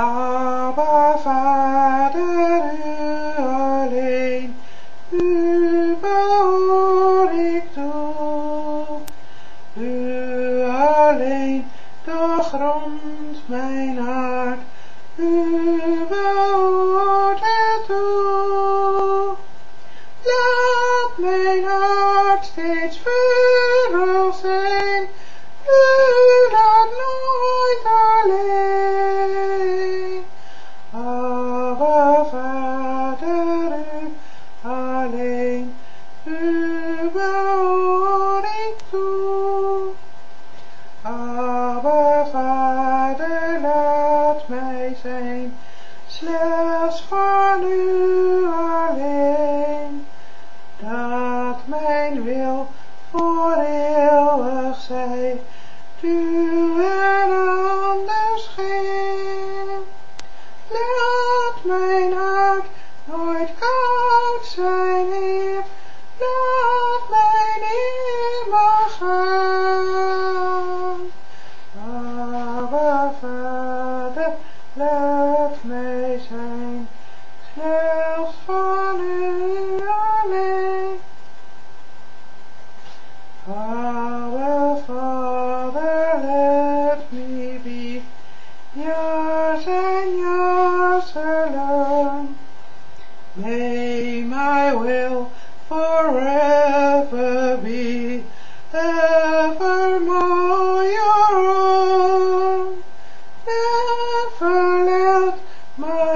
Aber Vader, u alleen, u behoor ik toe. U alleen doorgrondt mijn hart, u behoort het toe. Laat mijn hart steeds vurig zijn, u laat nooit alleen. Abba Vader, u alleen, u behoor ik toe. Abba Vader, laat mij zijn, slechts van u alleen. Dat mijn wil voor eeuwig zij, u en anders geen. Laat mijn hart nooit koud zijn, Heer, laat mijn Heer maar gaan. Abba Vader, laat mij zijn, slechts van u alleen. Abba Father, let me be yours and yours alone. May my will forever be evermore your own. Never let my